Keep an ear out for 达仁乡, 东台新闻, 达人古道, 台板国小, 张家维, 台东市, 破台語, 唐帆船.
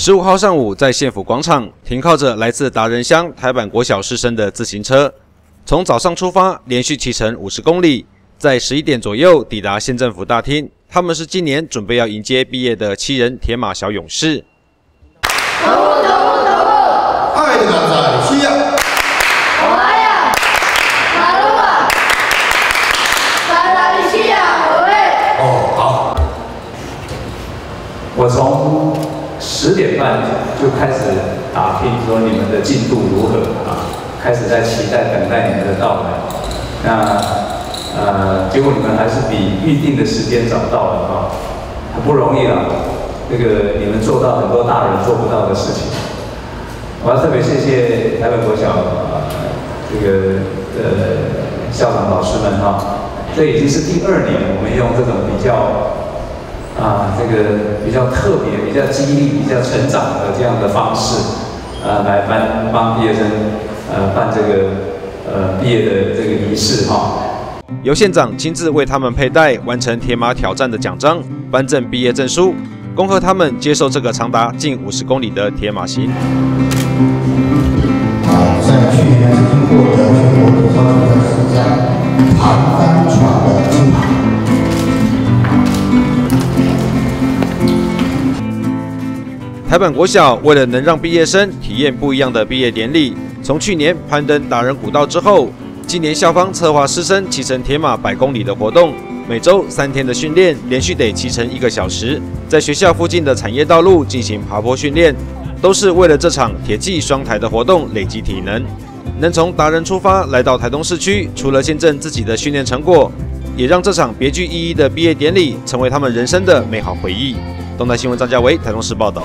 15号上午，在县府广场停靠着来自达仁乡台板国小师生的自行车，从早上出发，连续骑乘50公里，在11点左右抵达县政府大厅。他们是今年准备要迎接毕业的7人铁马小勇士。 我从10点半就开始打听说你们的进度如何啊，开始在期待等待你们的到来。那结果你们还是比预定的时间早到了啊，很不容易啊。这个你们做到很多大人做不到的事情。我要特别谢谢台北国小这个校长老师们哈，这已经是第2年我们用这种比较。 这个比较特别、比较激励、比较成长的这样的方式，来帮毕业生，办这个毕业的这个仪式哈。由县长亲自为他们佩戴完成铁马挑战的奖章，颁赠毕业证书，恭贺他们接受这个长达近50公里的铁马行。在去年经过的全国国标的是在唐帆船的金牌。 台板国小为了能让毕业生体验不一样的毕业典礼，从去年攀登达人古道之后，今年校方策划师生骑乘铁马100公里的活动，每周3天的训练，连续得骑乘1个小时，在学校附近的产业道路进行爬坡训练，都是为了这场铁骑双台的活动累积体能。能从达人出发来到台东市区，除了见证自己的训练成果，也让这场别具意义的毕业典礼成为他们人生的美好回忆。 东台新闻张家维，台中市报道。